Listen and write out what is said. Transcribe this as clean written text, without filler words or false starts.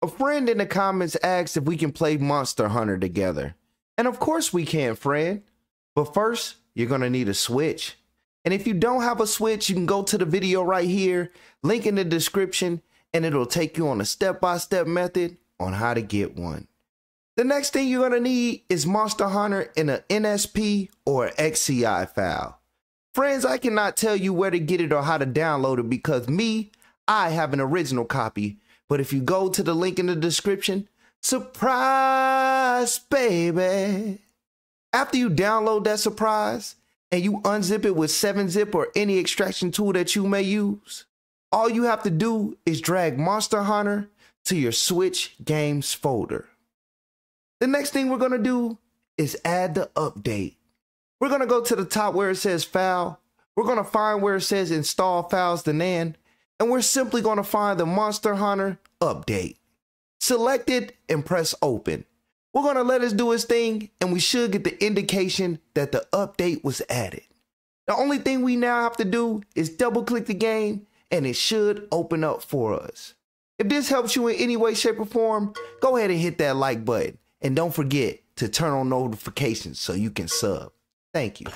A friend in the comments asked if we can play Monster Hunter together. And of course we can, friend. But first, you're gonna need a Switch. And if you don't have a Switch, you can go to the video right here, link in the description, and it'll take you on a step-by-step method on how to get one. The next thing you're gonna need is Monster Hunter in an NSP or XCI file. Friends, I cannot tell you where to get it or how to download it because I have an original copy. But if you go to the link in the description, surprise, baby. After you download that surprise and you unzip it with 7-Zip or any extraction tool that you may use, all you have to do is drag Monster Hunter to your Switch Games folder. The next thing we're going to do is add the update. We're going to go to the top where it says File. We're going to find where it says Install Files to NAND. And we're simply going to find the Monster Hunter update. Select it and press open. We're going to let it do its thing, and we should get the indication that the update was added. The only thing we now have to do is double click the game, and it should open up for us. If this helps you in any way, shape, or form, go ahead and hit that like button. And don't forget to turn on notifications so you can sub. Thank you.